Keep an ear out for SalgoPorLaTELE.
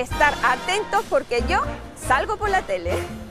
estar atentos porque yo salgo por la tele.